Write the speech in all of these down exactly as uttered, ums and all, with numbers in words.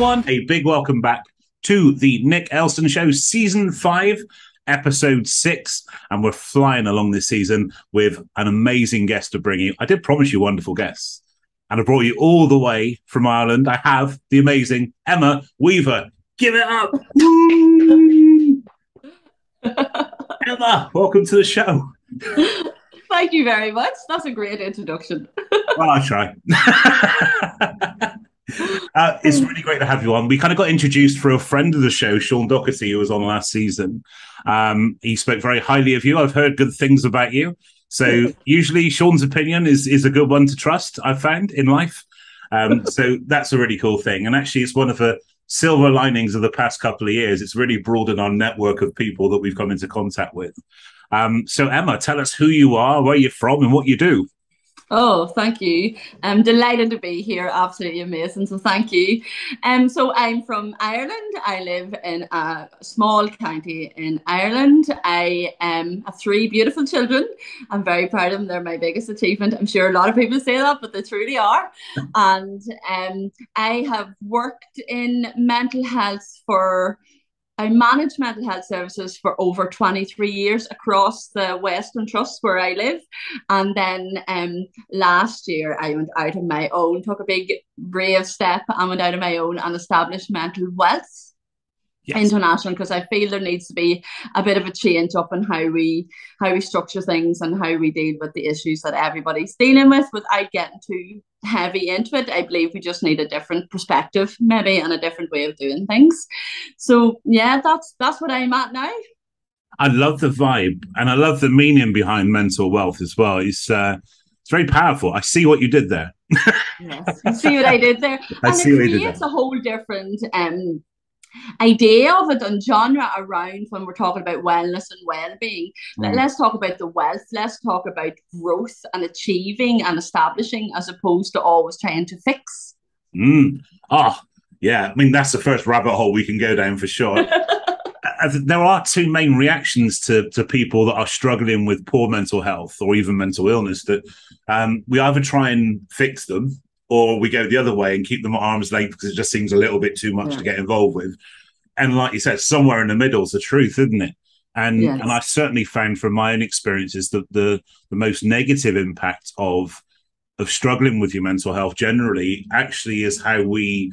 everyone. A big welcome back to the Nick Elston Show, Season five, Episode six. And we're flying along this season with an amazing guest to bring you. I did promise you wonderful guests. And I brought you all the way from Ireland. I have the amazing Emma Weaver. Give it up. Emma, welcome to the show. Thank you very much. That's a great introduction. Well, I try. uh, it's really great to have you on. We kind of got introduced through a friend of the show, Sean Doherty, who was on last season. Um, he spoke very highly of you. I've heard good things about you. So usually Sean's opinion is, is a good one to trust, I've found, in life. Um, so that's a really cool thing. And actually, it's one of the silver linings of the past couple of years. It's really broadened our network of people that we've come into contact with. Um, so, Emma, tell us who you are, where you're from, and what you do. Oh, thank you. I'm delighted to be here. Absolutely amazing. So thank you. Um, so I'm from Ireland. I live in a small county in Ireland. I um, have three beautiful children. I'm very proud of them. They're my biggest achievement. I'm sure a lot of people say that, but they truly are. And um, I have worked in mental health for... I manage mental health services for over twenty-three years across the Western Trust where I live. And then um, last year I went out on my own, took a big brave step and went out on my own and established Mental Wealth yes. International, because I feel there needs to be a bit of a change up in how we, how we structure things and how we deal with the issues that everybody's dealing with without getting too heavy into it. I believe we just need a different perspective maybe and a different way of doing things. So yeah, that's that's what I'm at now. I love the vibe and I love the meaning behind mental wealth as well. It's uh it's very powerful. I see what you did there. Yes, you see what I did there. I and see it what you did there. It's a whole different um idea of it and genre around when we're talking about wellness and well-being. Mm. Let's talk about the wealth, let's talk about growth and achieving and establishing as opposed to always trying to fix. Mm. Oh, yeah. I mean, that's the first rabbit hole we can go down for sure. There are two main reactions to, to people that are struggling with poor mental health or even mental illness that um, we either try and fix them or we go the other way and keep them at arm's length because it just seems a little bit too much yeah. to get involved with. And like you said, somewhere in the middle is the truth, isn't it? And yes. and I certainly found from my own experiences that the, the most negative impact of of struggling with your mental health generally actually is how we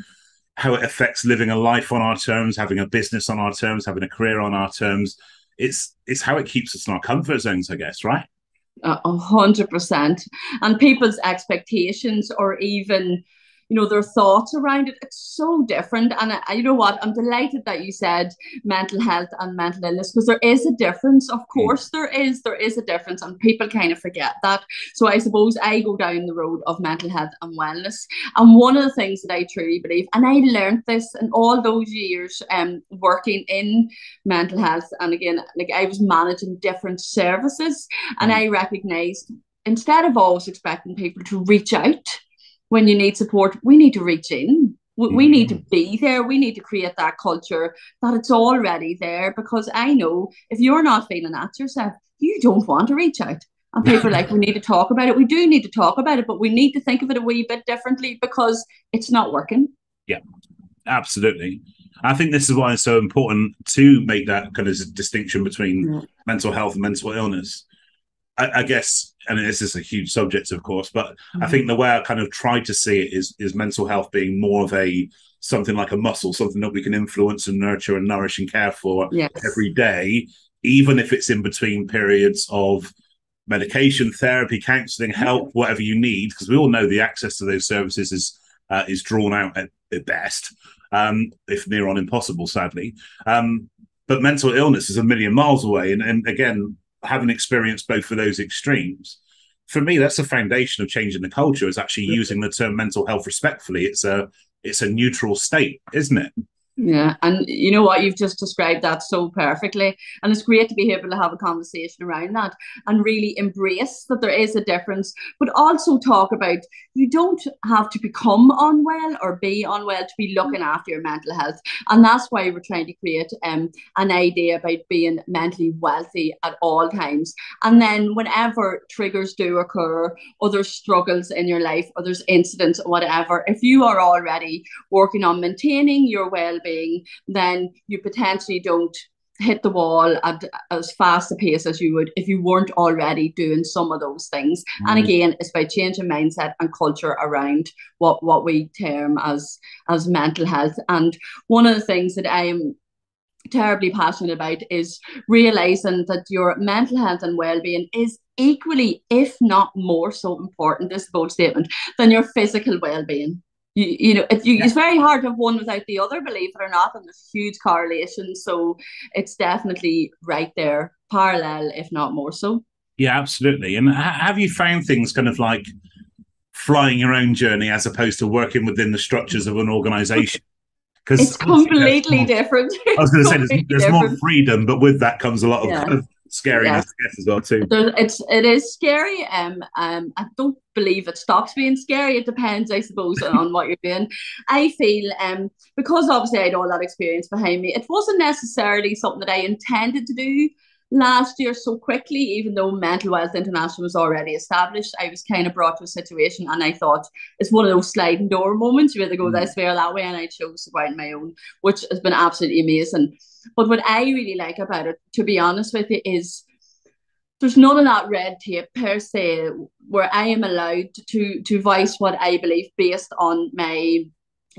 how it affects living a life on our terms, having a business on our terms, having a career on our terms. It's it's how it keeps us in our comfort zones, I guess, right? A hundred percent. And people's expectations or even, you know, their thoughts around it, it's so different. And I, you know what, I'm delighted that you said mental health and mental illness, because there is a difference. Of course there is. There is a difference and people kind of forget that. So I suppose I go down the road of mental health and wellness. And one of the things that I truly believe, and I learned this in all those years um, working in mental health. And again, like I was managing different services and I recognized instead of always expecting people to reach out when you need support, we need to reach in. We, we need to be there. We need to create that culture that it's already there, because I know if you're not feeling at yourself, you don't want to reach out. And people are like, we need to talk about it. We do need to talk about it, but we need to think of it a wee bit differently because it's not working. Yeah, absolutely. I think this is why it's so important to make that kind of distinction between yeah. mental health and mental illness. I, I guess... and this is a huge subject, of course, but mm-hmm. I think the way I kind of tried to see it is is mental health being more of a something like a muscle, something that we can influence and nurture and nourish and care for yes. every day, even if it's in between periods of medication, therapy, counselling, help, mm-hmm. whatever you need, because we all know the access to those services is uh, is drawn out at, at best, um, if near on impossible, sadly. Um, but mental illness is a million miles away, and, and again, having experienced both of those extremes, for me, that's the foundation of changing the culture, is actually using the term mental health respectfully. It's a it's a neutral state, isn't it? Yeah, and you know what, you've just described that so perfectly, and it's great to be able to have a conversation around that and really embrace that there is a difference, but also talk about you don't have to become unwell or be unwell to be looking after your mental health. And that's why we're trying to create um an idea about being mentally wealthy at all times, and then whenever triggers do occur or there's struggles in your life or there's incidents or whatever, if you are already working on maintaining your well-being, then you potentially don't hit the wall at as fast a pace as you would if you weren't already doing some of those things. Mm-hmm. And again, it's by changing mindset and culture around what, what we term as, as mental health. And one of the things that I am terribly passionate about is realizing that your mental health and well-being is equally, if not more so important, this is a bold statement, than your physical well-being. You, you know, it, you, yeah. It's very hard to have one without the other, believe it or not, and there's a huge correlation. So it's definitely right there, parallel, if not more so. Yeah, absolutely. And have you found things kind of like flying your own journey as opposed to working within the structures of an organisation? Because it's completely different. I was going to say there's, there's more freedom, but with that comes a lot of yeah. kind of scariness, yeah. as well too. There's, it's it is scary. Um, um, I don't believe it stops being scary. It depends, I suppose, on what you're doing. I feel um because obviously I had all that experience behind me, it wasn't necessarily something that I intended to do last year so quickly. Even though Mental Wealth International was already established, I was kind of brought to a situation and I thought it's one of those sliding door moments, you either go this way or that way, and I chose to go out on my own, which has been absolutely amazing. But what I really like about it, to be honest with you, is there's none of that red tape per se, where I am allowed to to voice what I believe based on my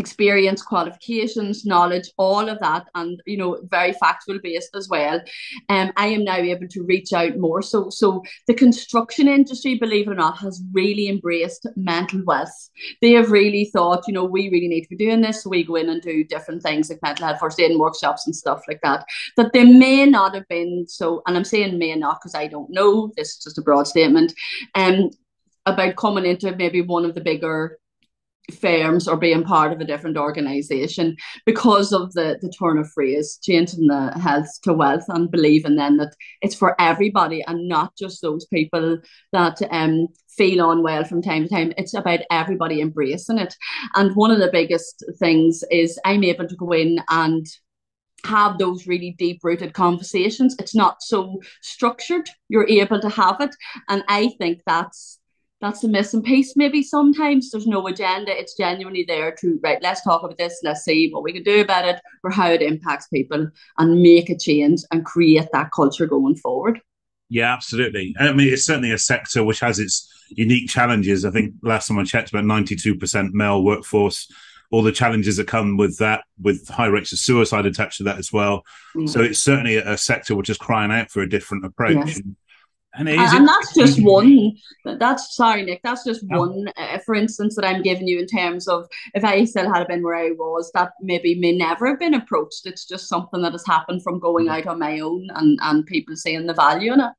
experience, qualifications, knowledge, all of that, and you know, very factual based as well. Um, I am now able to reach out more. So, so the construction industry, believe it or not, has really embraced mental wealth. They have really thought, you know, we really need to be doing this. So we go in and do different things like mental health first aid and workshops and stuff like that. That they may not have been so, and I'm saying may not because I don't know. This is just a broad statement. Um, about coming into maybe one of the bigger firms or being part of a different organisation because of the the turn of phrase, changing the health to wealth, and believing then that it's for everybody and not just those people that um feel unwell from time to time. It's about everybody embracing it. And one of the biggest things is I'm able to go in and have those really deep-rooted conversations. It's not so structured. You're able to have it, and I think that's That's the missing piece. Maybe sometimes there's no agenda. It's genuinely there to, right, let's talk about this. Let's see what we can do about it or how it impacts people and make a change and create that culture going forward. Yeah, absolutely. I mean, it's certainly a sector which has its unique challenges. I think last time I checked, about ninety-two percent male workforce, all the challenges that come with that, with high rates of suicide attached to that as well. Mm. So it's certainly a sector which is crying out for a different approach. Yes. And, and, and that's just one, that's, sorry Nick, that's just yeah. one, uh, for instance, that I'm giving you in terms of if I still had been where I was, that maybe may never have been approached. It's just something that has happened from going out on my own and, and people seeing the value in it.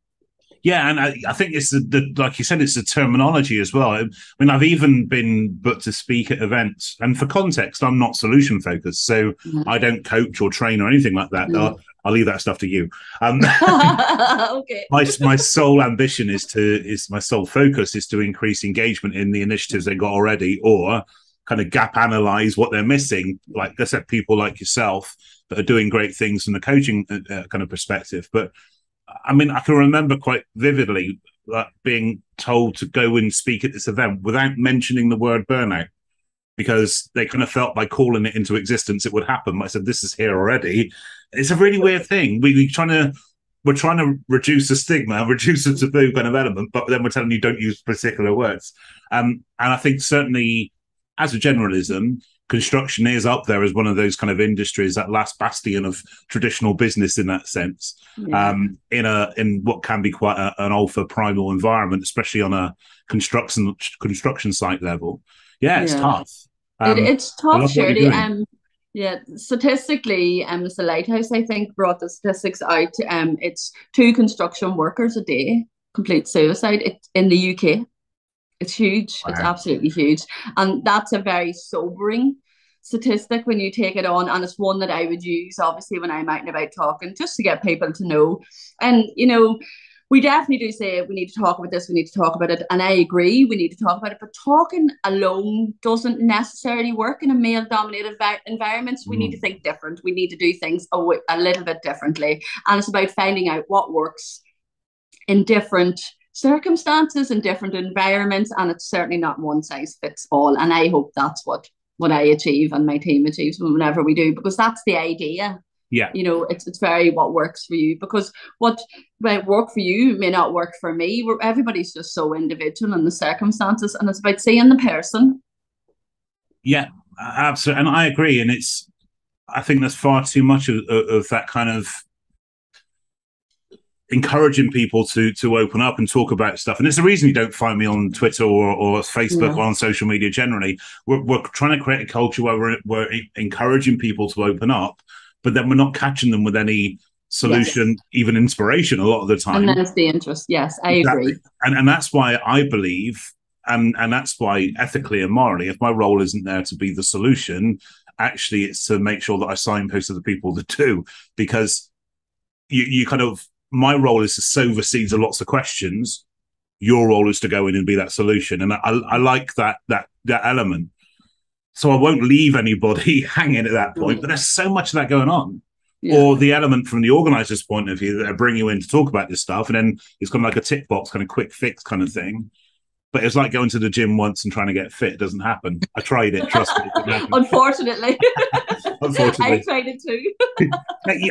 Yeah, and I, I think it's, the, the like you said, it's the terminology as well. I mean, I've even been booked to speak at events. And for context, I'm not solution focused. So mm-hmm. I don't coach or train or anything like that. Mm-hmm. I'll, I'll leave that stuff to you. Um, okay. My my sole ambition is to, is my sole focus is to increase engagement in the initiatives they got already, or kind of gap analyze what they're missing. Like I said, people like yourself that are doing great things from the coaching uh, kind of perspective. But I mean, I can remember quite vividly uh, being told to go and speak at this event without mentioning the word burnout, because they kind of felt by calling it into existence, it would happen. I said, this is here already. It's a really weird thing. We, we're trying to we're trying to reduce the stigma, reduce the taboo kind of element, but then we're telling you don't use particular words. Um, and I think certainly as a generalism, construction is up there as one of those kind of industries, that last bastion of traditional business in that sense, yeah. um, in a in what can be quite a, an alpha primal environment, especially on a construction construction site level. Yeah, it's yeah. tough. Um, it, it's tough, surely. Um, yeah, statistically, um, it's the Lighthouse, I think, brought the statistics out. Um, it's two construction workers a day complete suicide it, in the U K. It's huge. Wow. It's absolutely huge. And that's a very sobering statistic when you take it on, and it's one that I would use obviously when I'm out and about talking, just to get people to know. And you know, we definitely do say we need to talk about this, we need to talk about it, and I agree we need to talk about it, but talking alone doesn't necessarily work in a male-dominated environment. So we mm. need to think different, we need to do things a, w- a little bit differently, and it's about finding out what works in different circumstances, in different environments, and it's certainly not one size fits all. And I hope that's what what I achieve and my team achieves whenever we do, because that's the idea. Yeah, you know, it's it's very what works for you, because what might work for you may not work for me. We're, everybody's just so individual in the circumstances, and it's about seeing the person. Yeah, absolutely, and I agree. And it's, I think there's far too much of, of that kind of encouraging people to to open up and talk about stuff. And it's the reason you don't find me on Twitter or, or Facebook yeah. or on social media generally. We're, we're trying to create a culture where we're, we're encouraging people to open up, but then we're not catching them with any solution, yes. even inspiration a lot of the time. And that's the interest. Yes, I exactly. agree. And and that's why I believe, and, and that's why ethically and morally, if my role isn't there to be the solution, actually it's to make sure that I signpost to the people that do, because you, you kind of, my role is to sow the seeds of lots of questions. Your role is to go in and be that solution. And I, I like that, that, that element. So I won't leave anybody hanging at that point, but there's so much of that going on. Yeah. Or the element from the organizer's point of view that I bring you in to talk about this stuff, and then it's kind of like a tick box, kind of quick fix kind of thing. But it's like going to the gym once and trying to get fit. It doesn't happen. I tried it, trust me. It Unfortunately. Unfortunately. I tried it too.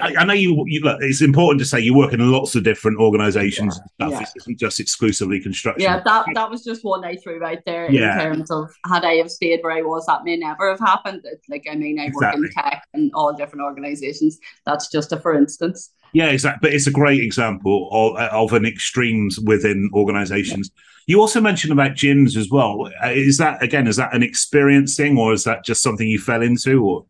I know you, you, look, it's important to say you work in lots of different organisations yeah, and stuff. Yeah. It isn't just exclusively construction. Yeah, that, that was just one I threw right there yeah. in terms of, had I have stayed where I was, that may never have happened. It's like, I mean, I exactly. work in tech and all different organisations. That's just a for instance. Yeah, exactly. But it's a great example of, of an extremes within organisations. Yeah. You also mentioned about gyms as well. Is that, again, is that an experience thing, or is that just something you fell into? Or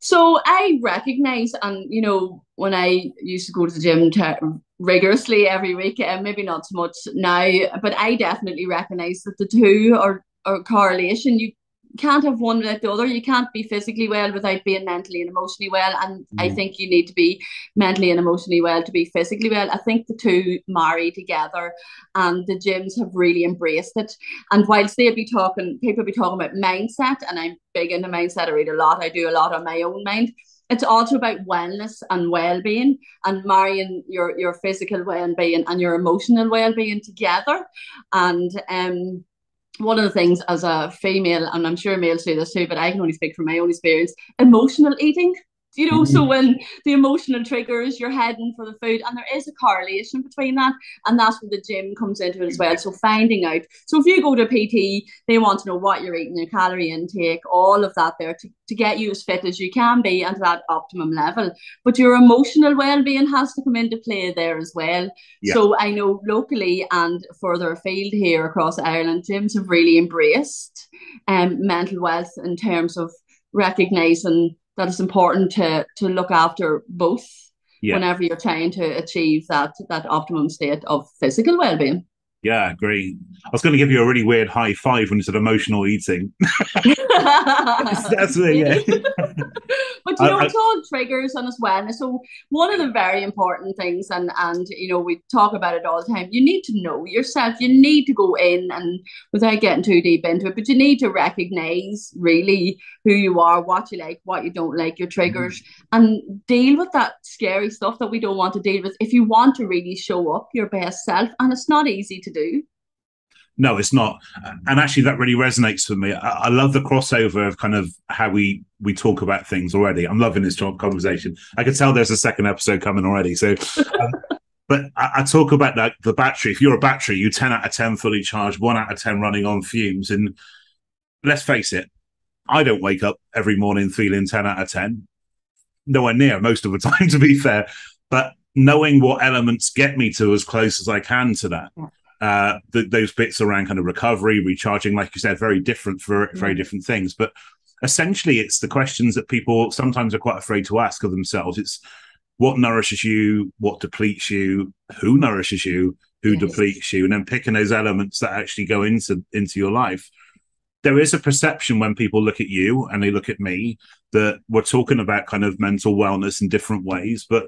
So I recognise, and, you know, when I used to go to the gym ter- rigorously every weekend, maybe not so much now, but I definitely recognise that the two are, are correlation. You can't have one without the other. You can't be physically well without being mentally and emotionally well, and mm. I think you need to be mentally and emotionally well to be physically well. I think the two marry together, and the gyms have really embraced it. And whilst they'd be talking, people be talking about mindset, and I'm big into mindset. I read a lot. I do a lot on my own mind. It's also about wellness and well-being, and marrying your your physical well-being and your emotional well-being together. And um one of the things as a female, and I'm sure males do this too, but I can only speak from my own experience, emotional eating, you know, mm-hmm. so when the emotional triggers, you're heading for the food, and there is a correlation between that, and that's where the gym comes into it as well. So finding out, so if you go to P T, they want to know what you're eating, your calorie intake, all of that there to, to get you as fit as you can be and to that optimum level, but your emotional well-being has to come into play there as well. Yeah. So I know locally and further afield here across Ireland, gyms have really embraced um, mental wealth in terms of recognising that it's important to to look after both yeah. whenever you're trying to achieve that that optimum state of physical well-being. Yeah, I agree. I was going to give you a really weird high five when you said emotional eating. that's, that's the, yeah. But you know, I, it's all triggers on as well. So one of the very important things, and, and you know, we talk about it all the time, you need to know yourself. You need to go in, and without getting too deep into it, but you need to recognise really who you are, what you like, what you don't like, your triggers, mm-hmm. and deal with that scary stuff that we don't want to deal with if you want to really show up your best self. And it's not easy to do. No, it's not. And actually that really resonates for me. I, I love the crossover of kind of how we we talk about things already. I'm loving this conversation. I could tell there's a second episode coming already. So um, but I, I talk about like the battery. If you're a battery, you're ten out of ten fully charged, one out of ten running on fumes. And let's face it, I don't wake up every morning feeling ten out of ten. Nowhere near most of the time, to be fair. But knowing what elements get me to as close as I can to that. Yeah. Uh, th- those bits around kind of recovery, recharging, like you said, very different for mm-hmm. very different things. But essentially, it's the questions that people sometimes are quite afraid to ask of themselves. It's what nourishes you, what depletes you, who nourishes you, who yes. depletes you, and then picking those elements that actually go into into your life. there is a perception when people look at you and they look at me that we're talking about kind of mental wellness in different ways, but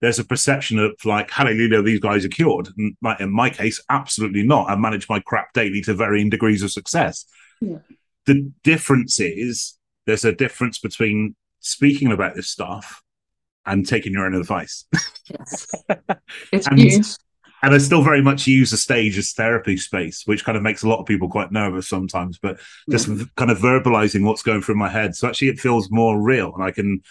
there's a perception of like, hallelujah, these guys are cured. And like in my case, absolutely not. I manage my crap daily to varying degrees of success. Yeah. The difference is there's a difference between speaking about this stuff and taking your own advice. Yes. It's and, huge. And I still very much use the stage as therapy space, which kind of makes a lot of people quite nervous sometimes, but just yeah. kind of verbalizing what's going through my head. So actually it feels more real and I can,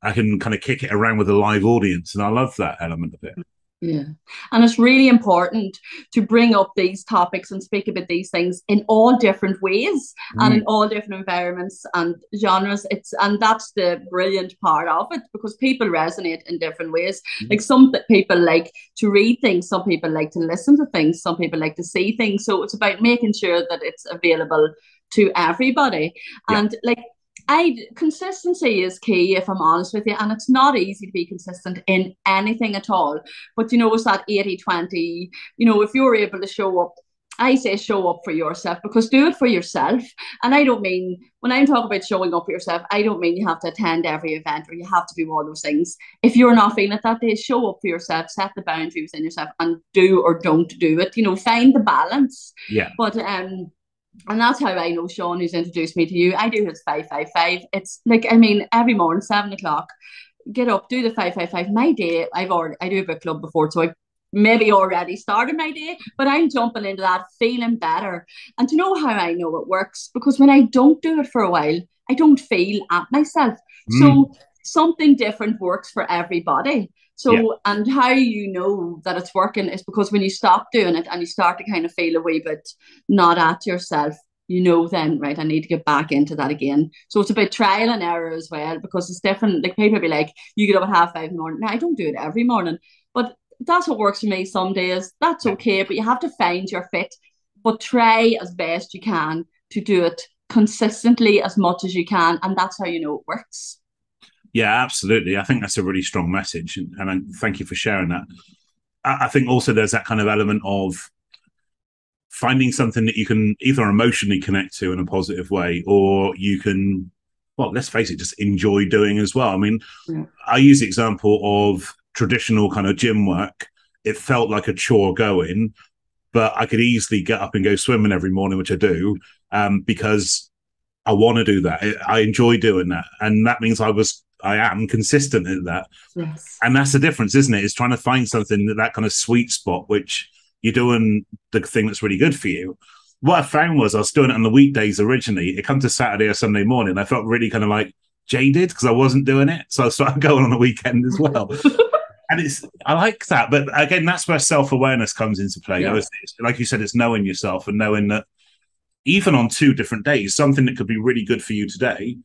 I can kind of kick it around with a live audience. And I love that element of it. Yeah. And it's really important to bring up these topics and speak about these things in all different ways mm. and in all different environments and genres. It's and that's the brilliant part of it, because people resonate in different ways. Mm. Like some people like to read things, some people like to listen to things, some people like to see things. So it's about making sure that it's available to everybody. Yeah. And like I consistency is key, if I'm honest with you, and it's not easy to be consistent in anything at all. But you know, it's that eighty twenty, you know, if you're able to show up, I say show up for yourself, because do it for yourself. And I don't mean, when I'm talking about showing up for yourself, I don't mean you have to attend every event or you have to do all those things. If you're not feeling it that day, show up for yourself, set the boundary within yourself and do or don't do it, you know, find the balance. Yeah. But um and that's how I know Sean, who's introduced me to you. I do his five five five. It's like, I mean, every morning, seven o'clock, get up, do the five five five. My day, I've already, I do a book club before, so I maybe already started my day, but I'm jumping into that feeling better. And to know how I know it works, because when I don't do it for a while, I don't feel at myself. Mm. So something different works for everybody. So, yeah. And how you know that it's working is because when you stop doing it and you start to kind of feel a wee bit not at yourself, you know then, right, I need to get back into that again. So it's about trial and error as well, because it's different. Like people be like, you get up at half five in the morning. Now, I don't do it every morning, but that's what works for me some days. That's okay, but you have to find your fit. But try as best you can to do it consistently as much as you can, and that's how you know it works. Yeah, absolutely. I think that's a really strong message. And, and I, thank you for sharing that. I, I think also there's that kind of element of finding something that you can either emotionally connect to in a positive way, or you can, well, let's face it, just enjoy doing as well. I mean, yeah. I use the example of traditional kind of gym work. It felt like a chore going, but I could easily get up and go swimming every morning, which I do, um, because I want to do that. I, I enjoy doing that. And that means I was I am consistent in that. Yes. And that's the difference, isn't it? It's trying to find something that, that kind of sweet spot, which you're doing the thing that's really good for you. What I found was I was doing it on the weekdays originally. It comes to Saturday or Sunday morning. I felt really kind of like jaded because I wasn't doing it. So I started going on the weekend as well. And it's, I like that. But again, that's where self-awareness comes into play. Yeah. It's, it's, like you said, it's knowing yourself and knowing that even on two different days, something that could be really good for you today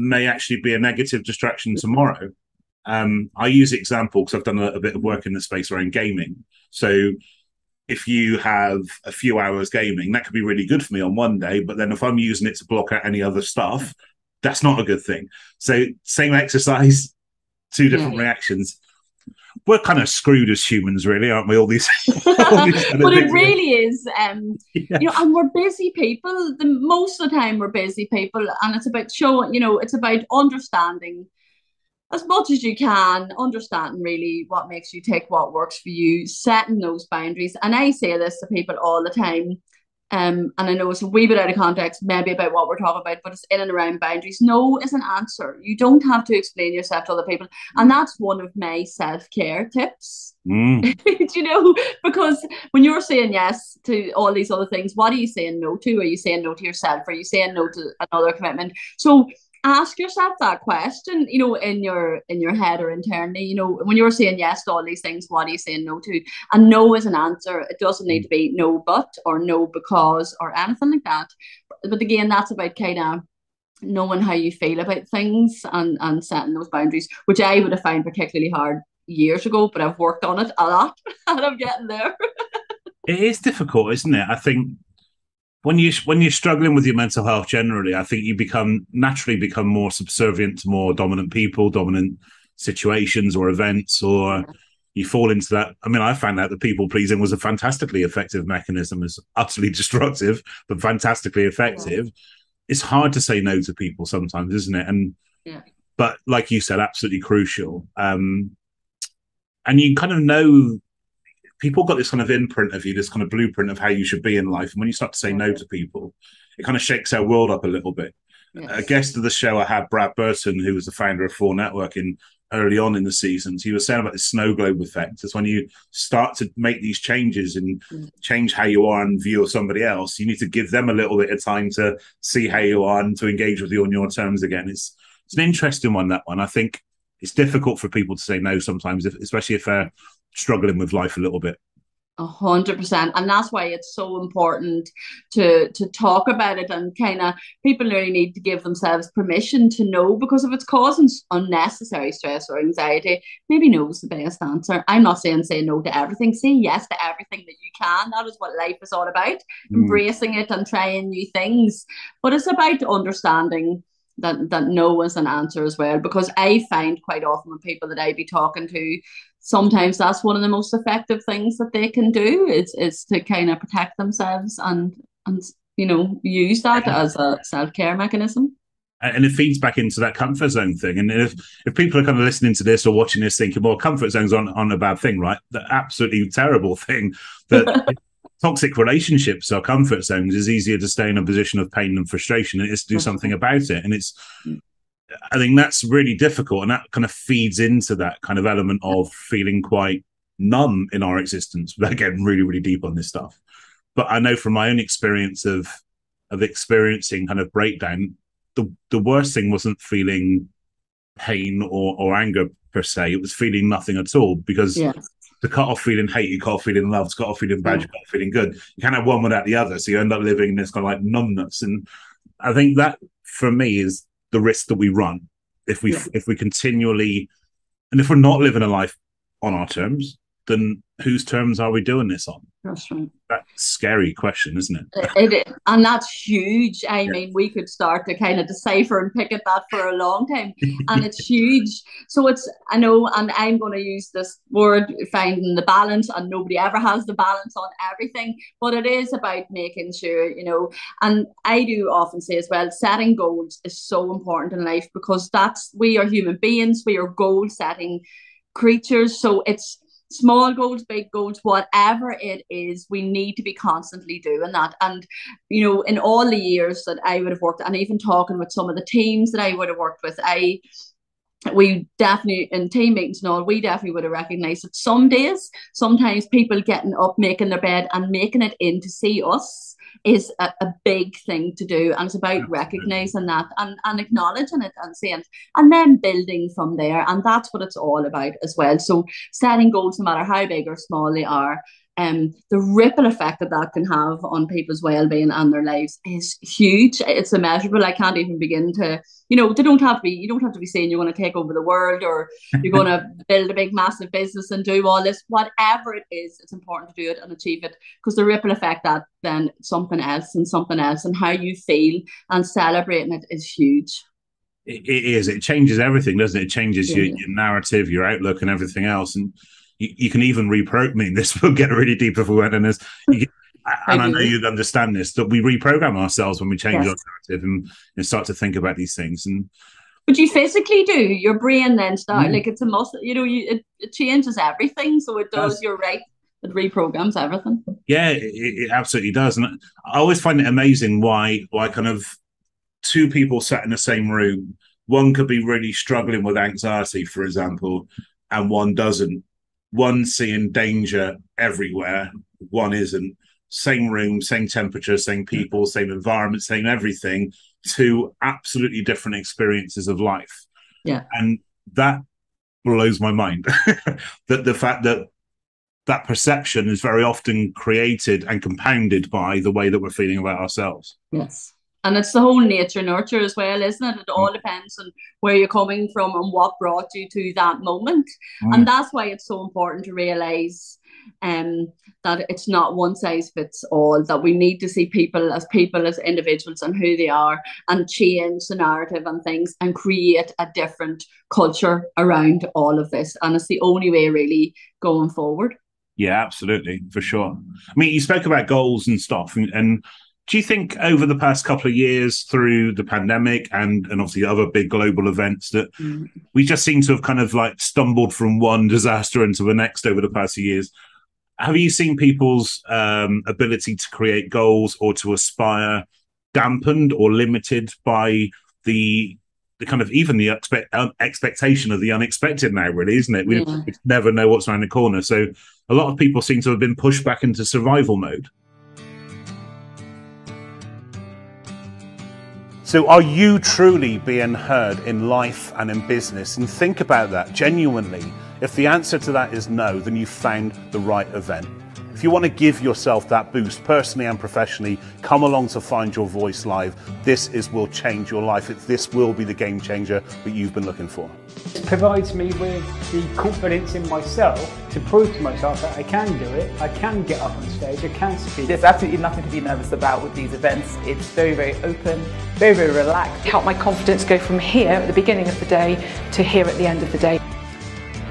may actually be a negative distraction tomorrow. Um, I use example because I've done a, a bit of work in the space around gaming. So if you have a few hours gaming, that could be really good for me on one day, but then if I'm using it to block out any other stuff, that's not a good thing. So same exercise, two different yeah. reactions. We're kind of screwed as humans, really, aren't we? All these, all these kind of but it really is, um, yeah. you know. And we're busy people. The most of the time, we're busy people, and it's about showing. You know, it's about understanding as much as you can, understanding really what makes you tick, what works for you, setting those boundaries. And I say this to people all the time, um, and I know it's a wee bit out of context, maybe about what we're talking about, but it's in and around boundaries. No is an answer. You don't have to explain yourself to other people. And that's one of my self-care tips. Mm. You know, because when you're saying yes to all these other things, what are you saying no to? Are you saying no to yourself? Are you saying no to another commitment? So ask yourself that question, you know, in your in your head or internally, you know, when you're saying yes to all these things, what are you saying no to? And no is an answer. It doesn't need to be no but or no because or anything like that. But again, that's about kind of knowing how you feel about things and, and setting those boundaries, which I would have found particularly hard years ago, but I've worked on it a lot and I'm getting there. It is difficult, isn't it? I think When you when you're struggling with your mental health generally, I think you become naturally become more subservient to more dominant people, dominant situations or events, or you fall into that. I mean, I found out that people pleasing was a fantastically effective mechanism. It's utterly destructive, but fantastically effective. Yeah. It's hard to say no to people sometimes, isn't it? And yeah. But like you said, absolutely crucial. Um, and you kind of know people got this kind of imprint of you, this kind of blueprint of how you should be in life. And when you start to say no to people, it kind of shakes our world up a little bit. Yes. A guest of the show, I had Brad Burton, who was the founder of Four Networking early on in the seasons. He was saying about the snow globe effect. It's when you start to make these changes and change how you are and view somebody else, you need to give them a little bit of time to see how you are and to engage with you on your terms again. It's it's an interesting one, that one. I think it's difficult for people to say no sometimes, if, especially if they're struggling with life a little bit. A hundred percent. And that's why it's so important to to talk about it, and kind of people really need to give themselves permission to know, because if it's causing unnecessary stress or anxiety, maybe no is the best answer. I'm not saying say no to everything. Say yes to everything that you can. That is what life is all about, mm. embracing it and trying new things. But it's about understanding that, that no is an answer as well, because I find quite often with people that I be talking to, sometimes that's one of the most effective things that they can do is, is to kind of protect themselves and, and you know, use that as a self-care mechanism. And it feeds back into that comfort zone thing. And if, if people are kind of listening to this or watching this thinking, well, comfort zones aren't, aren't a bad thing, right? The absolutely terrible thing that toxic relationships or comfort zones is easier to stay in a position of pain and frustration. It is to do something about it. And it's... I think that's really difficult, and that kind of feeds into that kind of element of feeling quite numb in our existence. We're getting really, really deep on this stuff. But I know from my own experience of of experiencing kind of breakdown, the, the worst thing wasn't feeling pain or, or anger per se. It was feeling nothing at all, because yes. to cut off feeling hate, you cut off feeling love, to cut off feeling bad, yeah. you cut off feeling good. You can't have one without the other, so you end up living in this kind of like numbness. And I think that, for me, is the risk that we run if we yeah. if we continually, and if we're not living a life on our terms, then whose terms are we doing this on? That's right. That's a scary question, isn't it? It, it and that's huge. I yeah. mean, we could start to kind of decipher and pick at that for a long time, and it's huge. So it's, I know, and I'm going to use this word, finding the balance, and nobody ever has the balance on everything, but it is about making sure, you know, and I do often say as well, setting goals is so important in life, because that's, we are human beings, we are goal setting creatures. So it's small goals, big goals, whatever it is, we need to be constantly doing that. And, you know, in all the years that I would have worked, and even talking with some of the teams that I would have worked with, I... we definitely, in team meetings and all, we definitely would have recognised that some days, sometimes people getting up, making their bed and making it in to see us is a, a big thing to do. And it's about recognising that and, and acknowledging it and saying, and then building from there. And that's what it's all about as well. So setting goals, no matter how big or small they are, Um, the ripple effect that that can have on people's well-being and their lives is huge. It's immeasurable. I can't even begin to, you know, they don't have to be, you don't have to be saying you're going to take over the world or you're going to build a big, massive business and do all this. Whatever it is, it's important to do it and achieve it, because the ripple effect that then something else and something else and how you feel and celebrating it is huge. It, it is. It changes everything, doesn't it? It changes yeah. your, your narrative, your outlook and everything else. And You, you can even reprogram. I mean, this will get really deep if we went in this. You can, and I, I know you'd understand this, that we reprogram ourselves when we change yes. our narrative and, and start to think about these things. And but you physically do. Your brain then starts, mm. like it's a muscle. You know, you, it, it changes everything. So it does. That's, you're right. It reprograms everything. Yeah, it, it absolutely does. And I always find it amazing why, why kind of two people sat in the same room, one could be really struggling with anxiety, for example, and one doesn't. One seeing danger everywhere, one isn't. Same room, same temperature, same people, same environment, same everything. Two absolutely different experiences of life. Yeah. And that blows my mind. That the fact that that perception is very often created and compounded by the way that we're feeling about ourselves. Yes. And it's the whole nature nurture as well, isn't it? It all depends on where you're coming from and what brought you to that moment. Mm. And that's why it's so important to realise um, that it's not one size fits all, that we need to see people as people, as individuals, and who they are, and change the narrative and things and create a different culture around all of this. And it's the only way really going forward. Yeah, absolutely, for sure. I mean, you spoke about goals and stuff, and, and do you think over the past couple of years through the pandemic and, and obviously other big global events that mm. we just seem to have kind of like stumbled from one disaster into the next over the past few years? Have you seen people's um, ability to create goals or to aspire dampened or limited by the the kind of even the expect, uh, expectation of the unexpected now, really, isn't it? We, yeah. we never know what's around the corner. So a lot of people seem to have been pushed back into survival mode. So are you truly being heard in life and in business? And think about that genuinely. If the answer to that is no, then you've found the right event. If you want to give yourself that boost personally and professionally, come along to Find Your Voice Live. This is will change your life. It, this will be the game changer that you've been looking for. It provides me with the confidence in myself to prove to myself that I can do it, I can get up on stage, I can speak. There's absolutely nothing to be nervous about with these events. It's very, very open, very, very relaxed. Help my confidence go from here at the beginning of the day to here at the end of the day.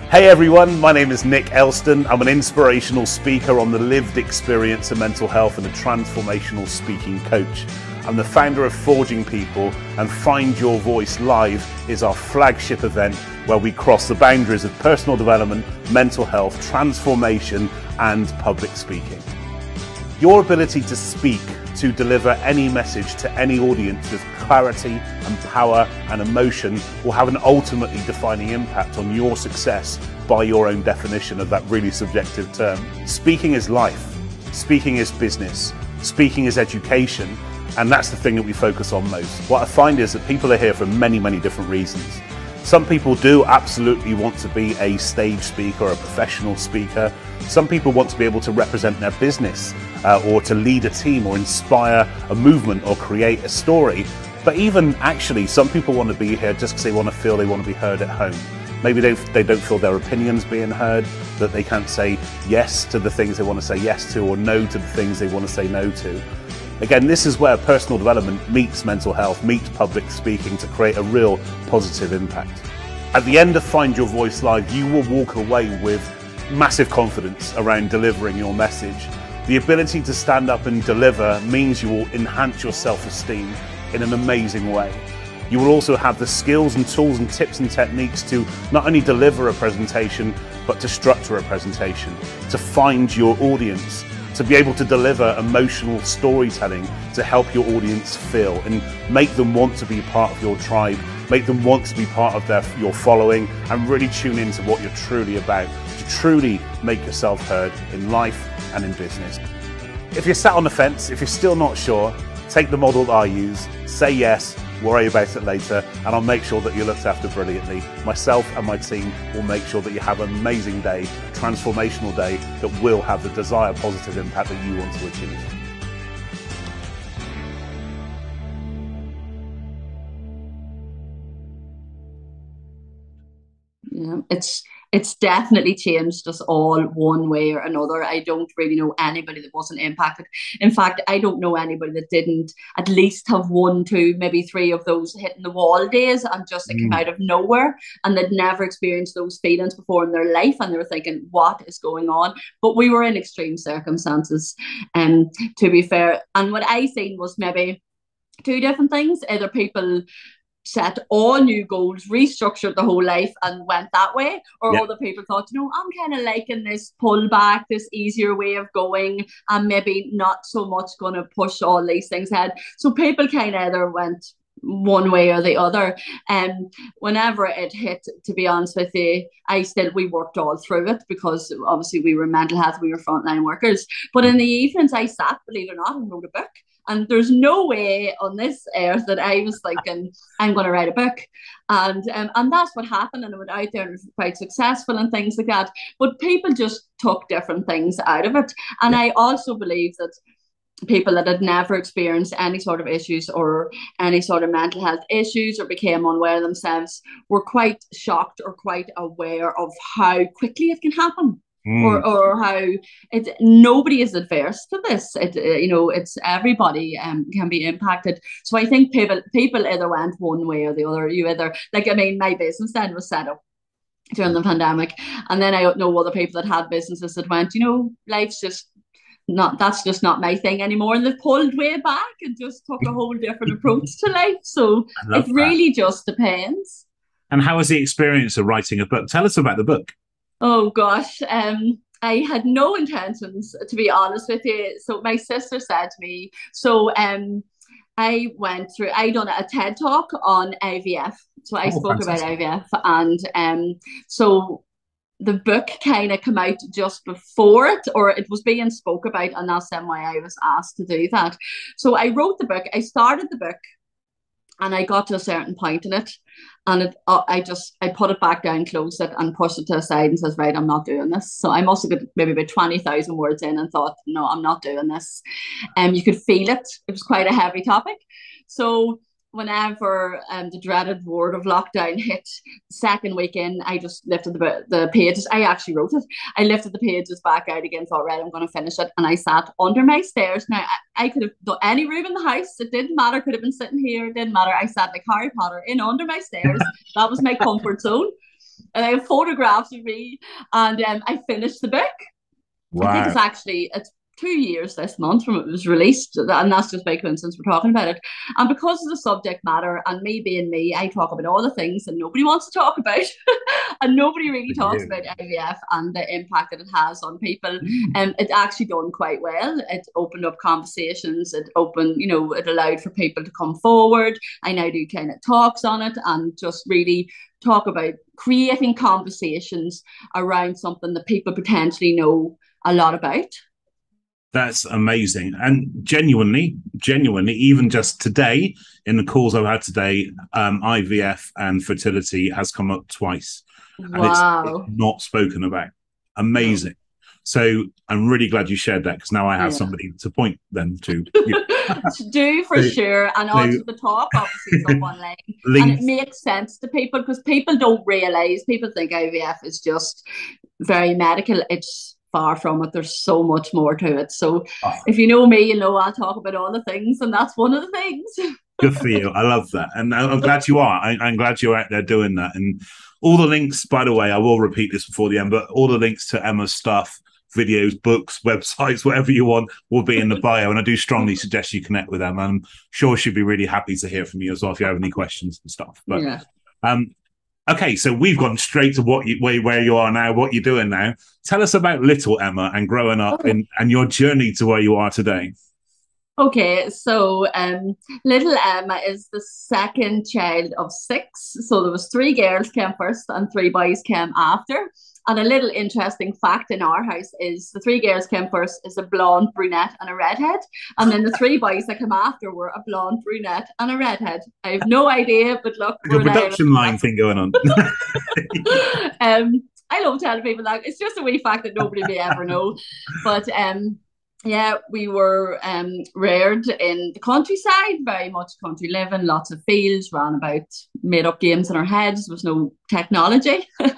Hey everyone, my name is Nick Elston. I'm an inspirational speaker on the lived experience of mental health and a transformational speaking coach. I'm the founder of Forging People, and Find Your Voice Live is our flagship event where we cross the boundaries of personal development, mental health, transformation and public speaking. Your ability to speak, to deliver any message to any audience with clarity and power and emotion will have an ultimately defining impact on your success by your own definition of that really subjective term. Speaking is life, speaking is business, speaking is education, and that's the thing that we focus on most. What I find is that people are here for many, many different reasons. Some people do absolutely want to be a stage speaker or a professional speaker. Some people want to be able to represent their business uh, or to lead a team or inspire a movement or create a story. But even actually, some people want to be here just because they want to feel they want to be heard at home. Maybe they, they don't feel their opinions being heard, that they can't say yes to the things they want to say yes to or no to the things they want to say no to. Again, this is where personal development meets mental health, meets public speaking to create a real positive impact. At the end of Find Your Voice Live, you will walk away with massive confidence around delivering your message. The ability to stand up and deliver means you will enhance your self-esteem in an amazing way. You will also have the skills and tools and tips and techniques to not only deliver a presentation, but to structure a presentation, to find your audience, to be able to deliver emotional storytelling to help your audience feel and make them want to be part of your tribe, make them want to be part of their, your following, and really tune into what you're truly about, to truly make yourself heard in life and in business. If you're sat on the fence, if you're still not sure, take the model that I use, say yes, worry about it later, and I'll make sure that you're looked after brilliantly. Myself and my team will make sure that you have an amazing day, transformational day that will have the desired positive impact that you want to achieve. Yeah, it's it's definitely changed us all one way or another. I don't really know anybody that wasn't impacted. In fact, I don't know anybody that didn't at least have one, two, maybe three of those hitting the wall days, and just it mm. came out of nowhere, and they'd never experienced those feelings before in their life, and they were thinking, what is going on? But we were in extreme circumstances, um, to be fair. And what I seen was maybe two different things. Either people set all new goals, restructured the whole life and went that way, or yep. other people thought, you know, I'm kind of liking this pullback, this easier way of going, and maybe not so much going to push all these things ahead. So people kind of either went one way or the other. And um, whenever it hit, to be honest with you, I still, we worked all through it, because obviously we were mental health, we were frontline workers. But in the evenings I sat, believe it or not, and wrote a book. And there's no way on this earth that I was thinking, I'm going to write a book. And um, and that's what happened. And I went out there and was quite successful and things like that. But people just took different things out of it. And I also believe that people that had never experienced any sort of issues or any sort of mental health issues or became unaware themselves were quite shocked or quite aware of how quickly it can happen. mm. or, or how it, nobody is adverse to this. It, you know, it's everybody um, can be impacted. So I think people people either went one way or the other. You either, like, I mean, my business then was set up during the pandemic, and then I know other people that had businesses that went, you know, life's just not, that's just not my thing anymore, and they've pulled way back and just took a whole different approach to life. So it that. really just depends. And how was the experience of writing a book? Tell us about the book. Oh gosh, um, I had no intentions, to be honest with you. So my sister said to me, so um, I went through, I done a TED Talk on I V F. So I oh, spoke fantastic. about I V F, and um, so the book kind of came out just before it, or it was being spoke about, and that's then why I was asked to do that. So I wrote the book, I started the book, and I got to a certain point in it, and it, uh, I just, I put it back down, closed it, and pushed it to the side and says, right, I'm not doing this. So I must have got maybe about twenty thousand words in and thought, no, I'm not doing this. And um, you could feel it. It was quite a heavy topic. So whenever um, the dreaded word of lockdown hit, second weekend, I just lifted the, the pages. I actually wrote it. I lifted the pages back out again, thought, right, I'm going to finish it. And I sat under my stairs. Now, I, I could have done any room in the house. It didn't matter. Could have been sitting here. It didn't matter. I sat like Harry Potter in under my stairs. That was my comfort zone. And I have photographs of me. And um, I finished the book. Wow. I think it's actually... it's two years this month from it was released, and that's just by coincidence we're talking about it. And because of the subject matter and me being me, I talk about all the things that nobody wants to talk about and nobody really talks about I V F and the impact that it has on people. And um, it's actually done quite well. It opened up conversations, it opened, you know, it allowed for people to come forward. I now do kind of talks on it and just really talk about creating conversations around something that people potentially know a lot about. That's amazing. And genuinely, genuinely, even just today, in the calls I've had today, um, I V F and fertility has come up twice. And wow. it's, it's not spoken about. Amazing. So I'm really glad you shared that, because now I have yeah. somebody to point them to. You know. to do for so, sure. And so, onto the talk, obviously, is up online. And it makes sense to people, because people don't realise, people think I V F is just very medical. It's far from it. There's so much more to it. So oh. if you know me, you know I talk about all the things, and that's one of the things. Good for you. I love that, and I'm glad you are. I, I'm glad you're out there doing that. And all the links, by the way, I will repeat this before the end, but all the links to Emma's stuff, videos, books, websites, whatever you want, will be in the bio. And I do strongly suggest you connect with Emma. I'm sure she'd be really happy to hear from you as well if you have any questions and stuff. But yeah. um Okay, so we've gone straight to what you, where, where you are now, what you're doing now. Tell us about little Emma and growing up oh. and, and your journey to where you are today. Okay, so um, little Emma is the second child of six. So there was three girls came first and three boys came after. And a little interesting fact in our house is the three girls came first is a blonde, brunette and a redhead. And then the three boys that came after were a blonde, brunette and a redhead. I have no idea, but look. Your production line thing going on. um, I love telling people that. It's just a wee fact that nobody may ever know. But um, yeah, we were um, reared in the countryside, very much country living, lots of fields, ran about, made up games in our heads. There was no technology at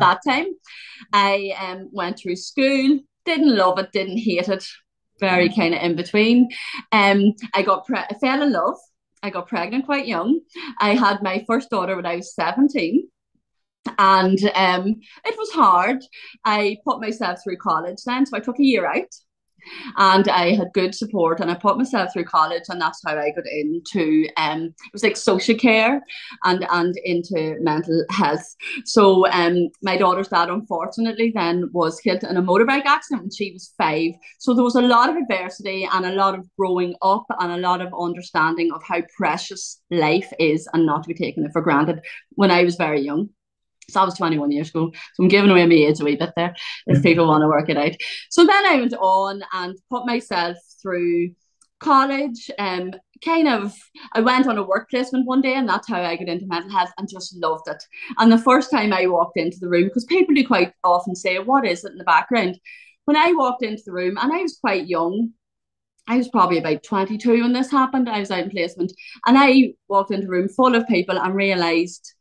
that time. I um, went through school, didn't love it, didn't hate it, very kind of in between. Um, I got pre- I fell in love. I got pregnant quite young. I had my first daughter when I was seventeen. And um, it was hard. I put myself through college then, so I took a year out. And I had good support, and I put myself through college, and that's how I got into um it was like social care and and into mental health. So um my daughter's dad unfortunately then was hit in a motorbike accident when she was five. So there was a lot of adversity and a lot of growing up and a lot of understanding of how precious life is and not to be taken it for granted when I was very young. So I was twenty-one years ago. So I'm giving away my age a wee bit there if people want to work it out. So then I went on and put myself through college. Um, kind of, I went on a work placement one day, and that's how I got into mental health, and just loved it. And the first time I walked into the room, because people do quite often say, what is it in the background? When I walked into the room, and I was quite young, I was probably about twenty-two when this happened. I was out in placement. And I walked into a room full of people and realised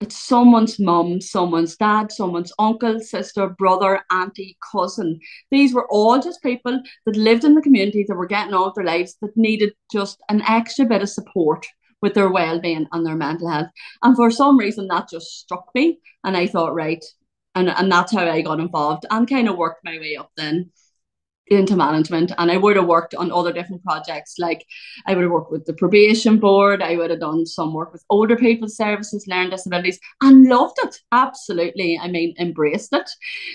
It's someone's mum, someone's dad, someone's uncle, sister, brother, auntie, cousin. These were all just people that lived in the community that were getting on with their lives that needed just an extra bit of support with their well-being and their mental health. And for some reason that just struck me, and I thought, right, and, and that's how I got involved and kind of worked my way up then into management. And I would have worked on other different projects, like I would have worked with the probation board, I would have done some work with older people services, learning disabilities, and loved it, absolutely. I mean, embraced it.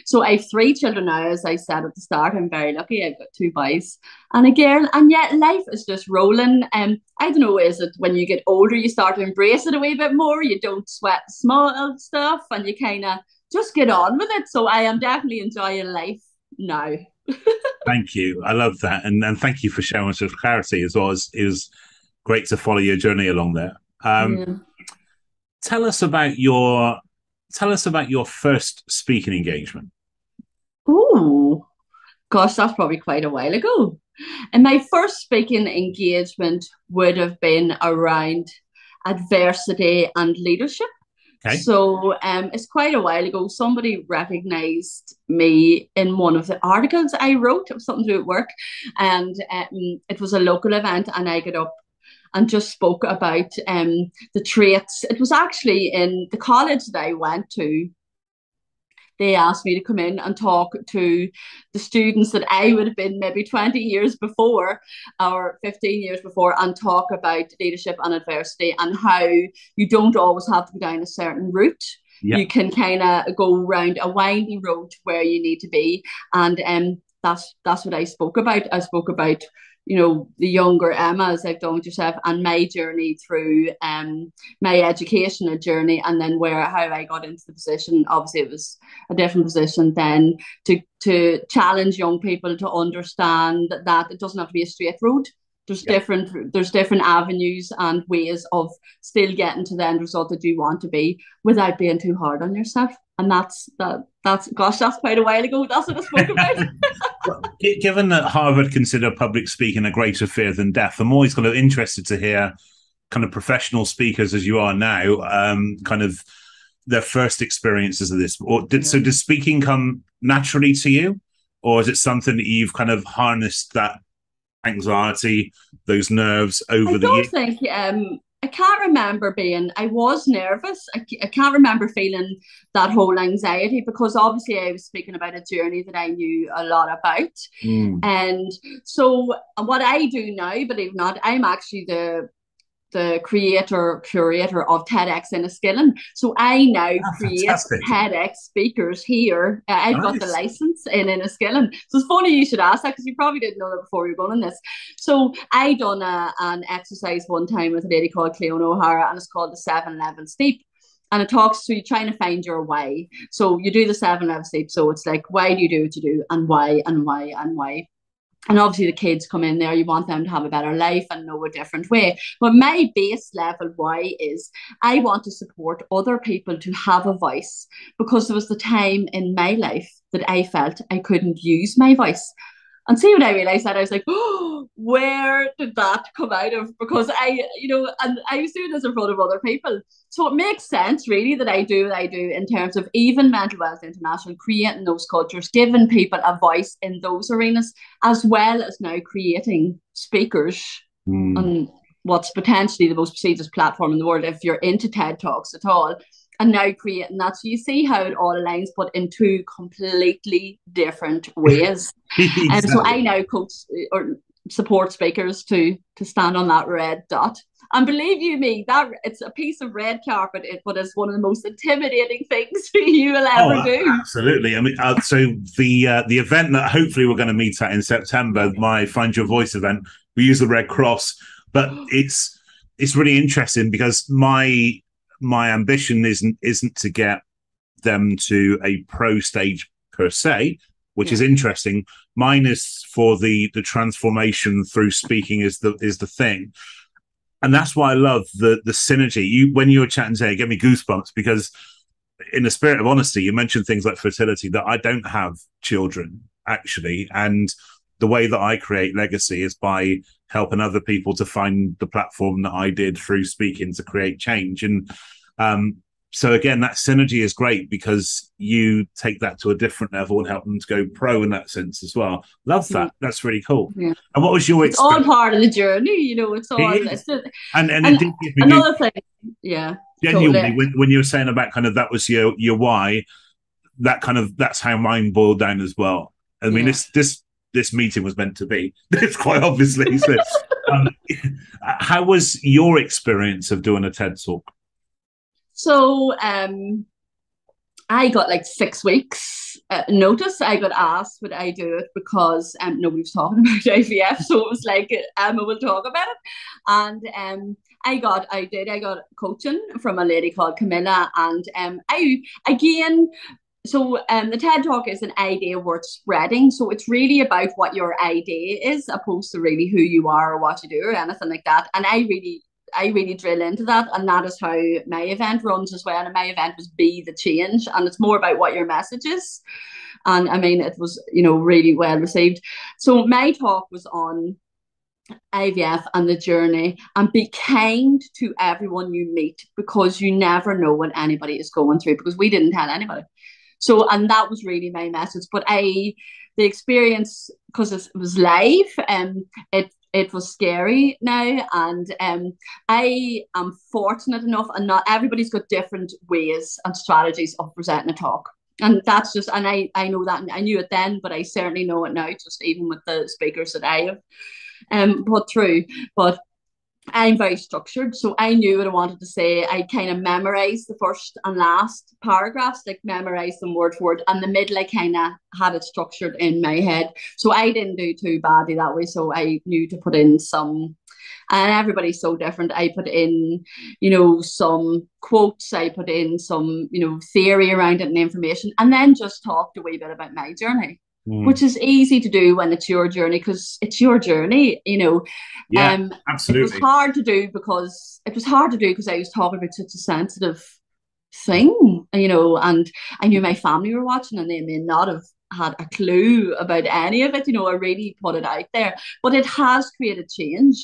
So I have three children now, as I said at the start. I'm very lucky, I've got two boys and a girl, and yet life is just rolling. And um, I don't know, is it when you get older you start to embrace it a wee bit more, you don't sweat small stuff and you kind of just get on with it. So I am definitely enjoying life now. Thank you. I love that. And and thank you for sharing such clarity as well. It was great to follow your journey along there. Um, yeah. Tell us about your tell us about your first speaking engagement. Oh, gosh, that's probably quite a while ago. And my first speaking engagement would have been around adversity and leadership. Okay. So um, it's quite a while ago. Somebody recognised me in one of the articles I wrote. It was something to do with work, and um, it was a local event, and I got up and just spoke about um, the traits. It was actually in the college that I went to. They asked me to come in and talk to the students that I would have been maybe twenty years before or fifteen years before, and talk about leadership and adversity and how you don't always have to go down a certain route. Yep. You can kind of go round a windy road where you need to be. And um, that's that's what I spoke about. I spoke about, you know, the younger Emma, as I've done with yourself, and my journey through um my educational journey, and then where how I got into the position. Obviously, it was a different position then, to to challenge young people to understand that it doesn't have to be a straight road. There's yeah. different there's different avenues and ways of still getting to the end result that you want to be without being too hard on yourself. And that's that. That's gosh, that's quite a while ago. That's what I spoke about. Well, given that Harvard consider public speaking a greater fear than death, I'm always kind of interested to hear, kind of professional speakers as you are now, um, kind of their first experiences of this. Or did yeah. so? Does speaking come naturally to you, or is it something that you've kind of harnessed that anxiety, those nerves over I the years? Think, um, I can't remember being, I was nervous. I, I can't remember feeling that whole anxiety, because obviously I was speaking about a journey that I knew a lot about. Mm. And so what I do now, believe it or not, I'm actually the the creator, curator of TEDx in Enniskillen. So I now oh, create fantastic. TEDx speakers here. Uh, I've nice. got the license in Enniskillen. So it's funny you should ask that, because you probably didn't know that before you were running this. So I done a, an exercise one time with a lady called Cleona O'Hara, and it's called the seven level steep. And it talks to you trying to find your why. So you do the seven level steep. So it's like, why do you do what you do, and why and why and why? And obviously the kids come in there, you want them to have a better life and know a different way. But my base level why is I want to support other people to have a voice, because there was the time in my life that I felt I couldn't use my voice. And see, when I realised that, I was like, oh, where did that come out of? Because I, you know, and I was doing this in front of other people. So it makes sense, really, that I do what I do in terms of even Mental Wealth International, creating those cultures, giving people a voice in those arenas, as well as now creating speakers mm. on what's potentially the most prestigious platform in the world, if you're into TED Talks at all. And now creating that. So you see how it all aligns, but in two completely different ways. Exactly. And so I now coach or support speakers to to stand on that red dot. And believe you me, that it's a piece of red carpet, it, but it's one of the most intimidating things you will ever oh, do. Absolutely. I mean, uh, so the uh, the event that hopefully we're going to meet at in September, my Find Your Voice event, we use the Red Cross, but it's it's really interesting, because my My ambition isn't isn't to get them to a pro stage per se, which yeah. is interesting. Mine is for the the transformation through speaking is the is the thing, and that's why I love the the synergy. You when you were chatting today, it gave me goosebumps, because in the spirit of honesty, you mentioned things like fertility, that I don't have children actually, and the way that I create legacy is by helping other people to find the platform that I did through speaking to create change. And um, so again, that synergy is great because you take that to a different level and help them to go pro in that sense as well. Love that. Mm-hmm. That's really cool. Yeah. And what was your it's experience? It's all part of the journey, you know, it's all. It it's, and, and, and it did give me another thing. Yeah. Genuinely, totally. when, when you were saying about kind of that was your, your why, that kind of, that's how mine boiled down as well. I mean, yeah. this, this, this meeting was meant to be. It's quite obviously. So, um, how was your experience of doing a TED talk? So um, I got like six weeks uh, notice. I got asked would I do it because um, nobody was talking about I V F. So it was like, Emma will talk about it. And um, I got, I did, I got coaching from a lady called Camilla. And um, I, again, so um, the TED Talk is an idea worth spreading. So it's really about what your idea is, opposed to really who you are or what you do or anything like that. And I really... I really drill into that, and that is how my event runs as well. And my event was Be the Change, and it's more about what your message is. And I mean, it was, you know, really well received. So my talk was on I V F and the journey, and be kind to everyone you meet, because you never know what anybody is going through, because we didn't tell anybody. So, and that was really my message. But I, the experience, because it was live, and um, it It was scary now, and um, I am fortunate enough, and not everybody's got different ways and strategies of presenting a talk, and that's just, and I, I know that, and I knew it then, but I certainly know it now, just even with the speakers that I have um, put through. But I'm very structured, so I knew what I wanted to say. I kind of memorised the first and last paragraphs, like memorised them word for word, and the middle I kind of had it structured in my head. So I didn't do too badly that way. So I knew to put in some, and everybody's so different. I put in, you know, some quotes, I put in some, you know, theory around it and information, and then just talked a wee bit about my journey, mm. which is easy to do when it's your journey, because it's your journey, you know. Yeah, um, absolutely. It was hard to do because it was hard to do because I was talking about such a sensitive thing, you know, and I knew my family were watching, and they may not have had a clue about any of it, you know. I really put it out there, but it has created change.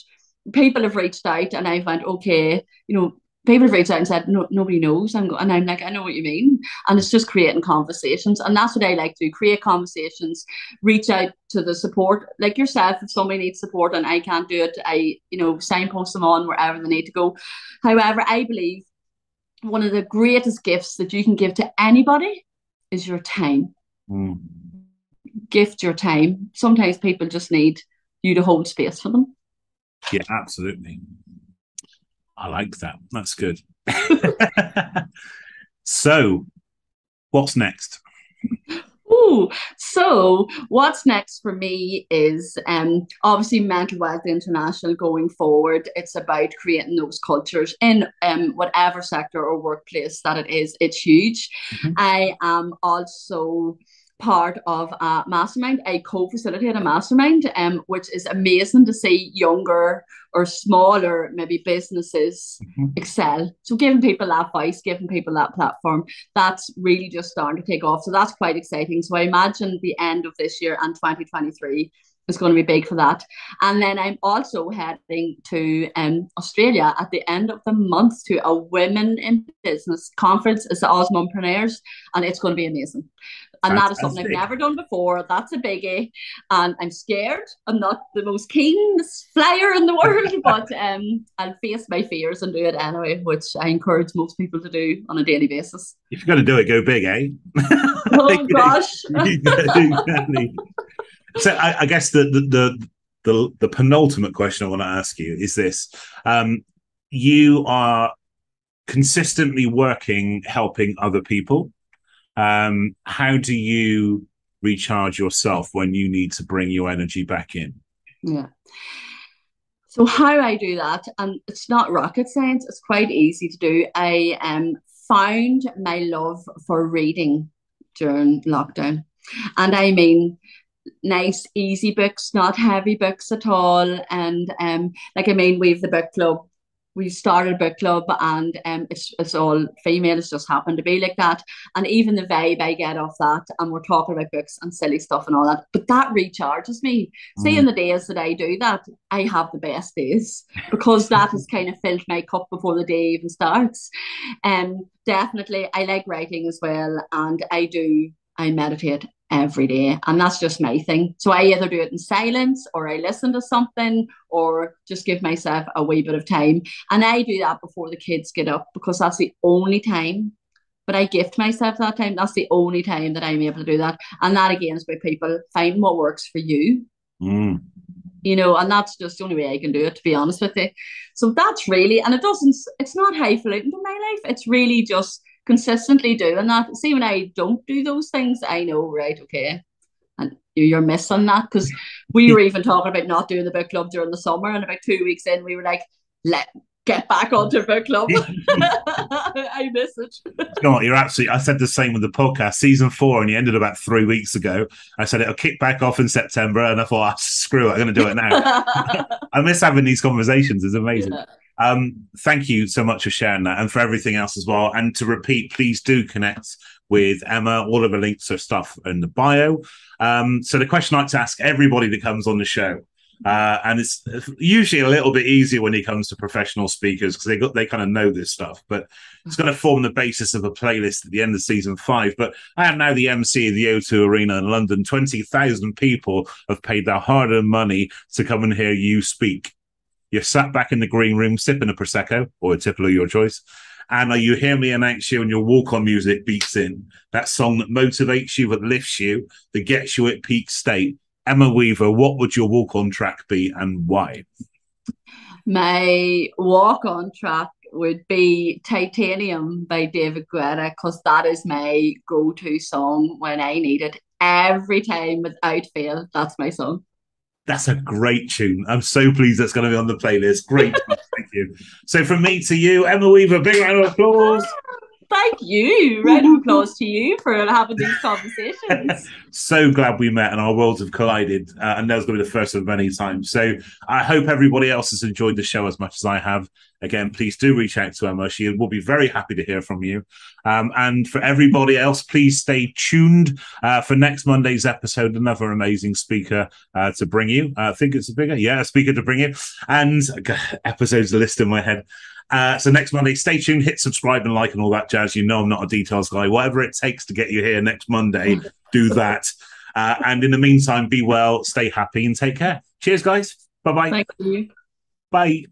People have reached out, and I went, okay, you know, people have reached out and said, no, nobody knows. I'm go- and I'm like, I know what you mean. And it's just creating conversations. And that's what I like to do, create conversations, reach out to the support, like yourself. If somebody needs support and I can't do it, I, you know, signpost them on wherever they need to go. However, I believe one of the greatest gifts that you can give to anybody is your time. Mm. Gift your time. Sometimes people just need you to hold space for them. Yeah, absolutely. I like that. That's good. So, what's next? Ooh, so what's next for me is um, obviously Mental Wealth International going forward. It's about creating those cultures in um, whatever sector or workplace that it is. It's huge. Mm-hmm. I am also part of a mastermind. I co-facilitate a mastermind, um, which is amazing to see younger or smaller maybe businesses mm-hmm. excel. So giving people that voice, giving people that platform, that's really just starting to take off. So that's quite exciting. So I imagine the end of this year and twenty twenty-three is going to be big for that. And then I'm also heading to um, Australia at the end of the month to a Women in Business conference. It's the Osmopreneurs, and it's going to be amazing. And that is something I've never done before. That's a biggie. And I'm scared. I'm not the most keen flyer in the world, but um, I'll face my fears and do it anyway, which I encourage most people to do on a daily basis. If you're going to do it, go big, eh? Oh, gosh. So I, I guess the the, the the the penultimate question I want to ask you is this. Um, you are consistently working, helping other people. Um, how do you recharge yourself when you need to bring your energy back in? Yeah. So how I do that, and it's not rocket science, it's quite easy to do. I um, found my love for reading during lockdown. And I mean, nice, easy books, not heavy books at all. And um, like, I mean, we have the book club we started a book club, and um, it's, it's all female. It's just happened to be like that. And even the vibe I get off that, and we're talking about books and silly stuff and all that, but that recharges me. Mm. Seeing the days that I do that, I have the best days, because that has kind of filled my cup before the day even starts. Um, definitely, I like writing as well, and I do, I meditate every day, and that's just my thing. So I either do it in silence, or I listen to something, or just give myself a wee bit of time. And I do that before the kids get up, because that's the only time. But I gift myself that time. That's the only time that I'm able to do that. And that again is where people find what works for you. Mm. You know, and that's just the only way I can do it, to be honest with you. So that's really, and it doesn't, it's not highfalutin in my life. It's really just consistently doing that. See, when I don't do those things, I know, right, okay, and you're missing that, because we were even talking about not doing the book club during the summer, and about two weeks in, we were like, let get back onto book club. I miss it. No, you're absolutely, I said the same with the podcast, season four, and you ended about three weeks ago. I said it'll kick back off in September, and I thought, oh, screw it, I'm going to do it now. I miss having these conversations. It's amazing. Yeah. Um, thank you so much for sharing that, and for everything else as well. And to repeat, please do connect with Emma. All of the links are stuff in the bio. Um, so the question I like to ask everybody that comes on the show, uh, and it's usually a little bit easier when it comes to professional speakers, because they got they kind of know this stuff, but it's going to form the basis of a playlist at the end of season five. But I am now the M C of the O two Arena in London. twenty thousand people have paid their hard-earned money to come and hear you speak. You're sat back in the green room sipping a Prosecco or a tipple of your choice, and you hear me announce you, and your walk-on music beats in. That song that motivates you, that lifts you, that gets you at peak state. Emma Weaver, what would your walk-on track be, and why? My walk-on track would be Titanium by David Guetta, because that is my go-to song when I need it. Every time without fail, that's my song. That's a great tune. I'm so pleased that's going to be on the playlist. Great. Thank you. So from me to you, Emma Weaver, big round of applause. Thank you. Round of applause to you for having these conversations. So glad we met and our worlds have collided. Uh, and that was going to be the first of many times. So I hope everybody else has enjoyed the show as much as I have. Again, please do reach out to Emma. She will be very happy to hear from you. Um, and for everybody else, please stay tuned uh, for next Monday's episode. Another amazing speaker uh, to bring you. Uh, I think it's a bigger, yeah, a speaker to bring you. And uh, episodes are listed in my head. Uh, so next Monday, stay tuned, hit subscribe and like and all that jazz. You know I'm not a details guy. Whatever it takes to get you here next Monday, do that. Uh, and in the meantime, be well, stay happy and take care. Cheers, guys. Bye-bye. Thank you. Bye.